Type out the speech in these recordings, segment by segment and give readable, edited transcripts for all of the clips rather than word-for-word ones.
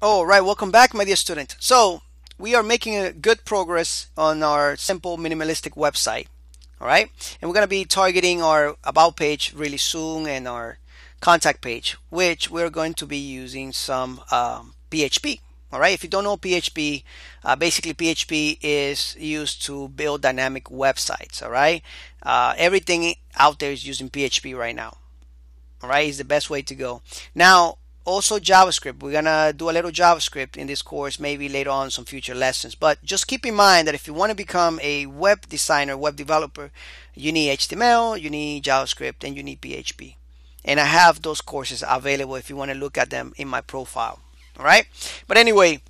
Alright, welcome back, my dear student. So we are making a good progress on our simple minimalistic website. Alright, and we're going to be targeting our about page really soon and our contact page, which we're going to be using some PHP. Alright, if you don't know PHP, basically PHP is used to build dynamic websites. Alright, everything out there is using PHP right now. Alright, it's the best way to go. Now, also JavaScript. We're gonna do a little JavaScript in this course, maybe later on some future lessons, but just keep in mind that if you want to become a web designer, web developer, you need HTML, you need JavaScript, and you need PHP. And I have those courses available if you want to look at them in my profile. All right, but anyway,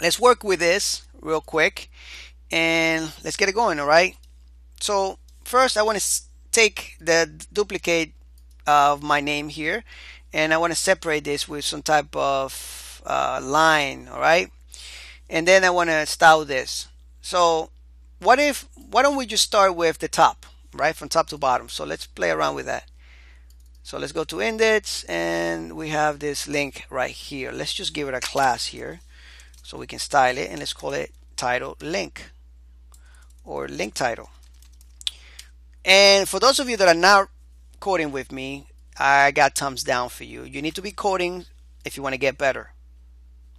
let's work with this real quick and let's get it going. All right, so first I want to take the duplicate of my name here, and I want to separate this with some type of line, all right? And then I want to style this. So why don't we just start with the top, right? From top to bottom. So let's play around with that. So let's go to index, and we have this link right here. Let's just give it a class here so we can style it, and let's call it title link or link title. And for those of you that are not coding with me, I got thumbs down for you. You need to be coding if you want to get better.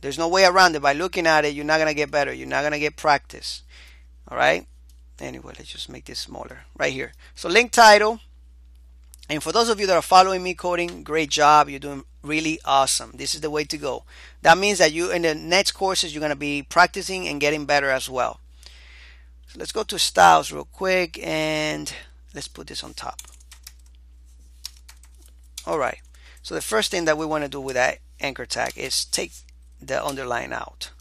There's no way around it. By looking at it, you're not going to get better. You're not going to get practice. All right? Anyway, let's just make this smaller right here. So link title. And for those of you that are following me coding, great job. You're doing really awesome. This is the way to go. That means that you in the next courses, you're going to be practicing and getting better as well. So let's go to styles real quick, and let's put this on top. Alright, so the first thing that we want to do with that anchor tag is take the underline out.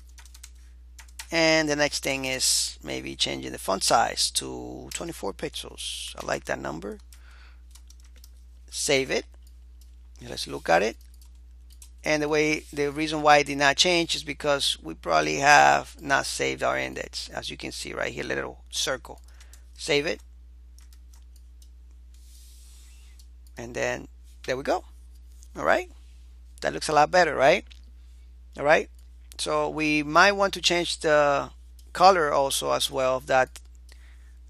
And the next thing is maybe changing the font size to 24 pixels. I like that number. Save it. Let's look at it. And the reason why it did not change is because we probably have not saved our index. As you can see right here, little circle. Save it. And then there we go. All right, that looks a lot better, right? All right, so we might want to change the color also as well of that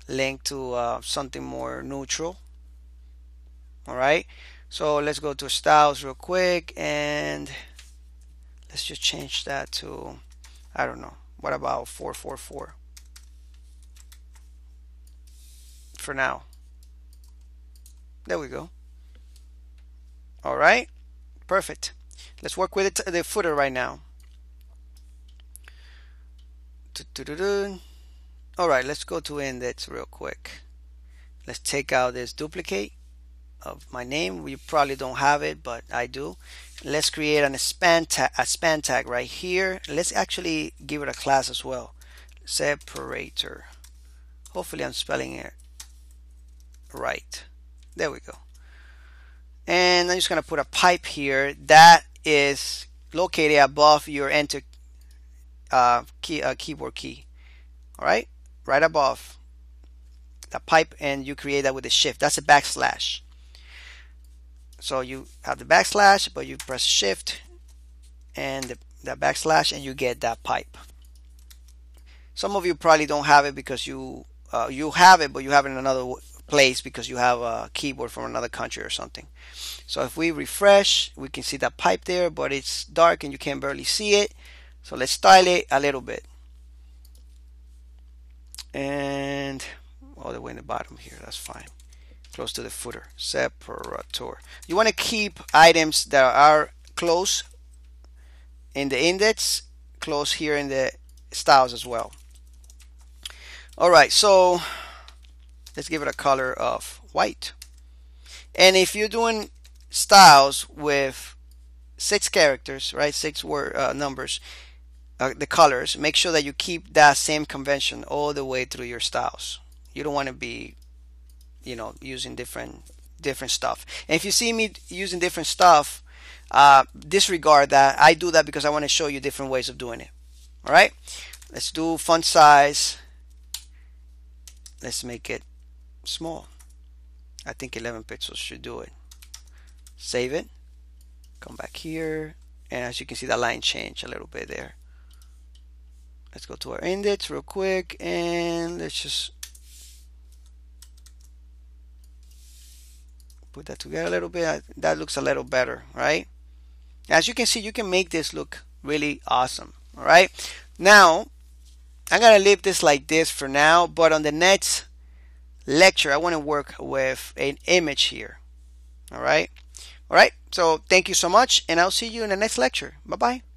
link to something more neutral. All right, so let's go to styles real quick, and let's just change that to, I don't know, what about 444 for now? There we go. All right, perfect. Let's work with the footer right now. All right, let's go to index real quick. Let's take out this duplicate of my name. We probably don't have it, but I do. Let's create a span tag right here. Let's actually give it a class as well. Separator. Hopefully I'm spelling it right. There we go. And I'm just going to put a pipe here that is located above your enter keyboard key. All right, right above the pipe, and you create that with a shift. That's a backslash. So you have the backslash, but you press shift and the backslash, and you get that pipe. Some of you probably don't have it because you have it, but you have it in another place because you have a keyboard from another country or something. So if we refresh, we can see that pipe there, but it's dark and you can barely see it. So let's style it a little bit, and all the way in the bottom here. That's fine, close to the footer. Separator. You want to keep items that are close in the index, close here in the styles as well. All right, so let's give it a color of white. And if you're doing styles with 6 characters, right, 6 word numbers, the colors, make sure that you keep that same convention all the way through your styles. You don't want to be, you know, using different stuff. And if you see me using different stuff, disregard that. I do that because I want to show you different ways of doing it. All right, let's do font size. Let's make it small. I think 11 pixels should do it. Save it, come back here, and as you can see the line changed a little bit there. Let's go to our index real quick and let's just put that together a little bit. That looks a little better, right? As you can see, you can make this look really awesome. All right, now I'm gonna leave this like this for now, but on the next lecture I want to work with an image here. All right, so thank you so much, and I'll see you in the next lecture. Bye bye.